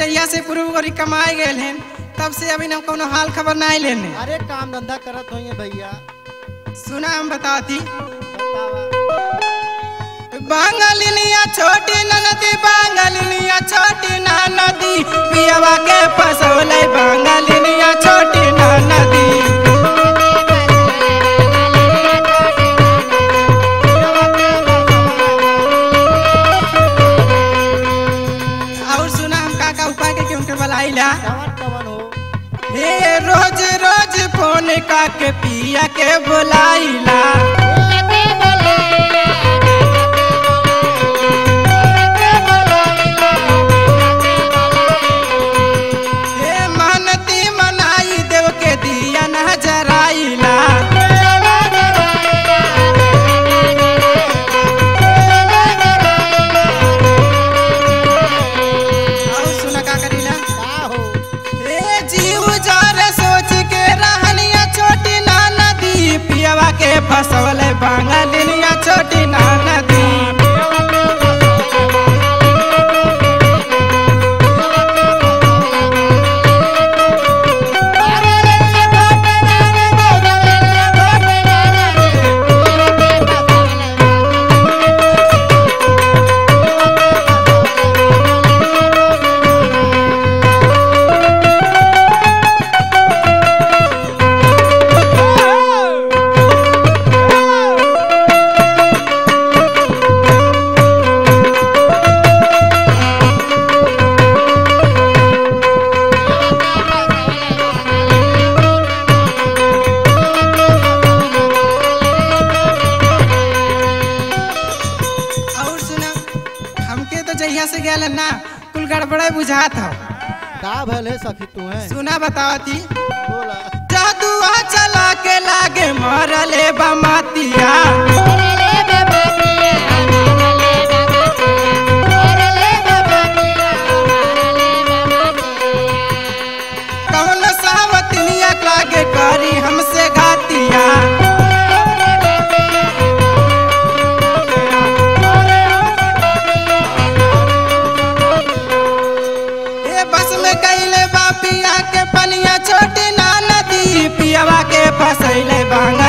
जहिया से पूर्व गोरी कमाए गए हैं तब से अभी हम कोनो हाल खबर नहीं लेने। अरे काम धंधा करत होइए भैया। सुना हम बताती बांगलिया छोटी ननदी बांगलिया छोटी ननदी पियावा के फसोले बांगलिया छोटी ननदी रोज रोज फोन का के पिया के बुलाइला मनती मनाई देव के दिया न जराइला फसवले बांगलिया छोटी ननदी ना कुल गड़बड़ा बुझात हो। का भले सखी तू है सुना बतावती बोला जादुआ चला के लागे मरले बमतिया कौन सावतनिया लागे करी हमसे घातिया कैले बापिया के पनिया छोटी ननदी पियावा के फसैले बांग